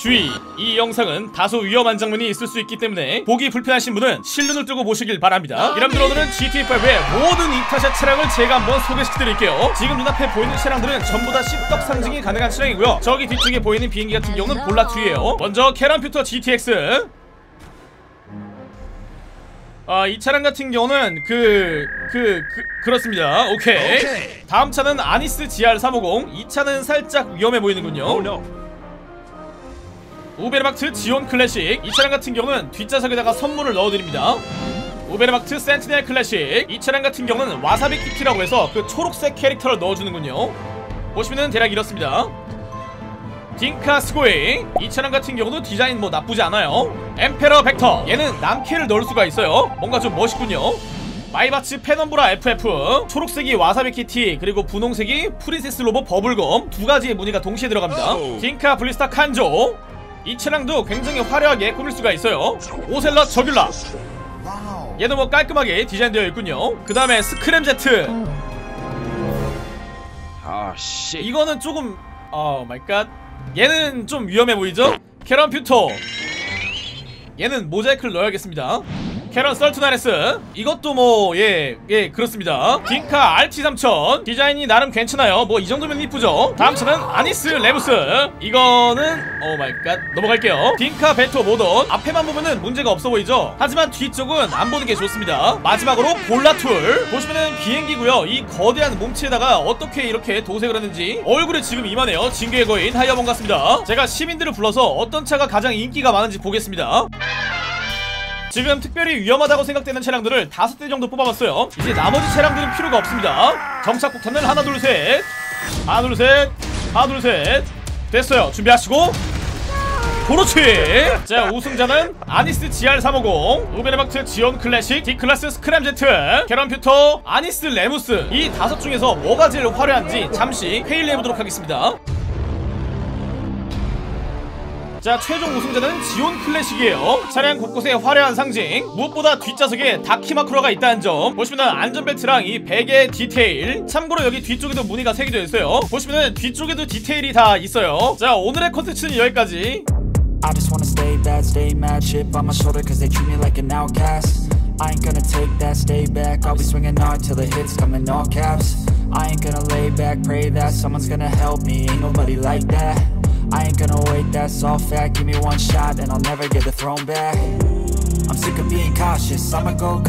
주의! 이 영상은 다소 위험한 장면이 있을 수 있기 때문에 보기 불편하신 분은 실눈을 뜨고 보시길 바랍니다. 여러분들 오늘은 GT5의 모든 이타샤 차량을 제가 한번 소개시켜드릴게요. 지금 눈앞에 보이는 차량들은 전부 다 씹덕 상징이 가능한 차량이고요. 저기 뒤쪽에 보이는 비행기 같은 경우는 볼라트예요. 먼저 캐란퓨터 GTX. 이 차량 같은 경우는 그렇습니다. 오케이. 다음 차는 아니스 GR350. 이 차는 살짝 위험해 보이는군요. 우베르박트 지온 클래식. 이 차량 같은 경우는 뒷좌석에다가 선물을 넣어드립니다. 우베르박트 센티넬 클래식. 이 차량 같은 경우는 와사비 키티라고 해서 그 초록색 캐릭터를 넣어주는군요. 보시면은 대략 이렇습니다. 딩카 스고잉. 이 차량 같은 경우도 디자인 뭐 나쁘지 않아요. 엠페러 벡터. 얘는 남캐를 넣을 수가 있어요. 뭔가 좀 멋있군요. 마이바츠 페넘브라 FF. 초록색이 와사비 키티, 그리고 분홍색이 프린세스 로봇 버블검. 두 가지의 무늬가 동시에 들어갑니다. 딩카 블리스타 칸조. 이 차량도 굉장히 화려하게 꾸밀 수가 있어요. 오셀라 저글라. 얘도 뭐 깔끔하게 디자인되어 있군요. 그 다음에 스크램제트. 이거는 조금 오 마이 갓. 얘는 좀 위험해 보이죠? 캐런 퓨토. 얘는 모자이크를 넣어야겠습니다. 캐런 썰트나레스. 이것도 뭐 그렇습니다. 딩카 RT3000. 디자인이 나름 괜찮아요. 뭐 이 정도면 이쁘죠. 다음 차는 아니스 레무스. 이거는 오 마이 갓. 넘어갈게요. 딩카 베토 모던. 앞에만 보면은 문제가 없어 보이죠. 하지만 뒤쪽은 안 보는 게 좋습니다. 마지막으로 볼라툴. 보시면은 비행기고요. 이 거대한 몸체에다가 어떻게 이렇게 도색을 하는지. 얼굴이 지금 이만해요. 징계의 거인 하이어본 같습니다. 제가 시민들을 불러서 어떤 차가 가장 인기가 많은지 보겠습니다. 지금 특별히 위험하다고 생각되는 차량들을 5대 정도 뽑아봤어요. 이제 나머지 차량들은 필요가 없습니다. 정착폭탄을 하나 둘 셋, 하나 둘 셋, 하나 둘 셋. 됐어요. 준비하시고. 그렇지. 자, 우승자는 아니스 GR350, 우베르박트 지온 클래식, D클래스 스크램제트, 캐런퓨터, 아니스 레무스. 이 5 중에서 뭐가 제일 화려한지 잠시 회의를 해보도록 하겠습니다. 자, 최종 우승자는 지온 클래식이에요. 차량 곳곳에 화려한 상징. 무엇보다 뒷좌석에 다키마쿠라가 있다는 점. 보시면 안전벨트랑 이 베개 디테일. 참고로 여기 뒤쪽에도 무늬가 새겨져 있어요. 보시면 뒤쪽에도 디테일이 다 있어요. 자, 오늘의 컨텐츠는 여기까지. I just wanna stay bad, stay mad, chip on my shoulder cause they treat me like an outcast. I ain't gonna take that, stay back, I'll be swinging hard till the hits come in all caps. I ain't gonna lay back, pray that someone's gonna help me, ain't nobody like that. I ain't gonna wait, that's all fact. Give me one shot and I'll never get the throne back. I'm sick of being cautious, I'ma go cautious.